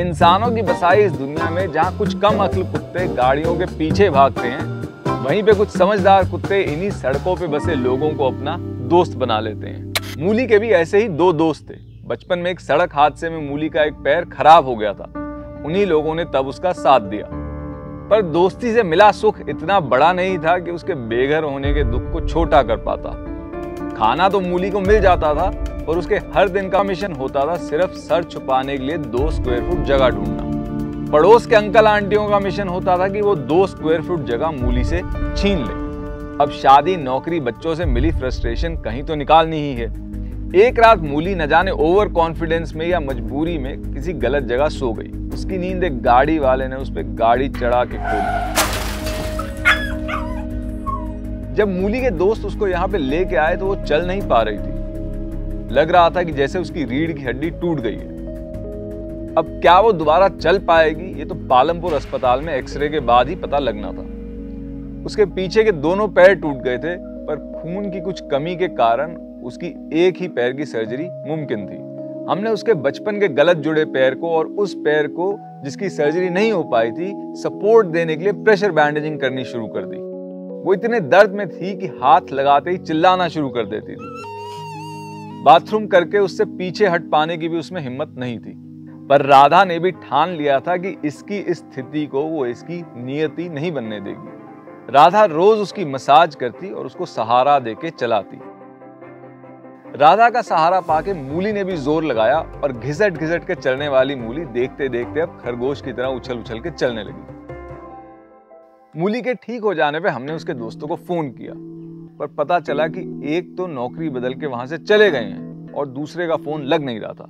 इंसानों की बसाई इस दुनिया में जहाँ कुछ कम अक्ल कुत्ते गाड़ियों के पीछे भागते हैं, वहीं पे कुछ समझदार कुत्ते इन्हीं सड़कों पे बसे लोगों को अपना दोस्त बना लेते हैं। मूली के भी ऐसे ही दो दोस्त थे। बचपन में एक सड़क हादसे में मूली का एक पैर खराब हो गया था। उन्हीं लोगों ने तब उसका साथ दिया, पर दोस्ती से मिला सुख इतना बड़ा नहीं था कि उसके बेघर होने के दुख को छोटा कर पाता। खाना तो मूली को मिल जाता था, और उसके हर दिन का मिशन होता था सिर्फ सर छुपाने के लिए 2 स्क्वायर फुट जगह ढूंढना। पड़ोस के अंकल आंटियों का मिशन होता था कि वो 2 स्क्वायर फुट जगह मूली से छीन ले। अब शादी, नौकरी, बच्चों से मिली फ्रस्ट्रेशन कहीं तो निकालनी ही है। एक रात मूली न जाने ओवर कॉन्फिडेंस में या मजबूरी में किसी गलत जगह सो गई। उसकी नींद एक गाड़ी वाले ने उस पर गाड़ी चढ़ा के खो दी। जब मूली के दोस्त उसको यहाँ पे लेके आए तो वो चल नहीं पा रही थी। लग रहा था कि जैसे उसकी रीढ़ की हड्डी टूट गई है। अब क्या वो दोबारा चल पाएगी, ये तो पालमपुर अस्पताल में एक्सरे के बाद ही पता लगना था। उसके पीछे के दोनों पैर टूट गए थे, पर खून की कुछ कमी के कारण उसकी एक ही पैर की सर्जरी मुमकिन थी। हमने उसके बचपन के गलत जुड़े पैर को और उस पैर को जिसकी सर्जरी नहीं हो पाई थी सपोर्ट देने के लिए प्रेशर बैंडेजिंग करनी शुरू कर दी। वो इतने दर्द में थी कि हाथ लगाते ही चिल्लाना शुरू कर देती थी। बाथरूम करके उससे पीछे हट पाने की भी उसमें हिम्मत नहीं थी। पर राधा ने भी ठान लिया था कि इसकी स्थिति को वो इसकी नियति नहीं बनने देगी। राधा रोज उसकी मसाज करती और उसको सहारा देके चलाती। राधा का सहारा पाके मूली ने भी जोर लगाया, और घिसट घिसट के चलने वाली मूली देखते देखते अब खरगोश की तरह उछल उछल के चलने लगी। मूली के ठीक हो जाने पर हमने उसके दोस्तों को फोन किया, पर पता चला कि एक तो नौकरी बदल के वहां से चले गए हैं और दूसरे का फोन लग नहीं रहा था।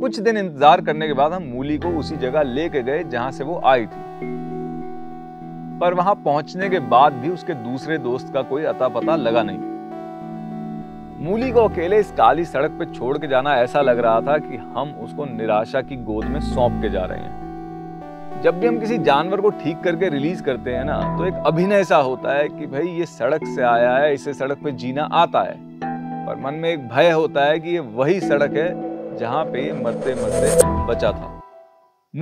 कुछ दिन इंतजार करने के बाद हम मूली को उसी जगह लेके गए जहां से वो आई थी, पर वहां पहुंचने के बाद भी उसके दूसरे दोस्त का कोई अता पता लगा नहीं। मूली को अकेले इस काली सड़क पर छोड़ के जाना ऐसा लग रहा था कि हम उसको निराशा की गोद में सौंप के जा रहे हैं। जब भी हम किसी जानवर को ठीक करके रिलीज करते हैं ना, तो एक अभिनय सा होता है कि भाई ये सड़क से आया है, इसे सड़क पे जीना आता है, पर मन में एक भय होता है कि ये वही सड़क है जहाँ पे ये मरते मरते बचा था।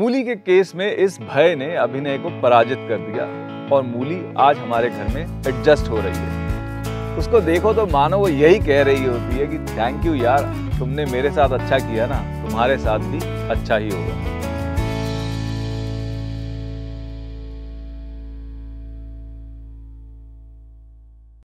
मूली के केस में इस भय ने अभिनय को पराजित कर दिया, और मूली आज हमारे घर में एडजस्ट हो रही है। उसको देखो तो मानो वो यही कह रही होती है कि थैंक यू यार, तुमने मेरे साथ अच्छा किया ना, तुम्हारे साथ भी अच्छा ही होगा।